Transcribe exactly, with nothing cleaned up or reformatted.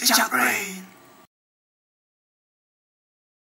Richard Rain.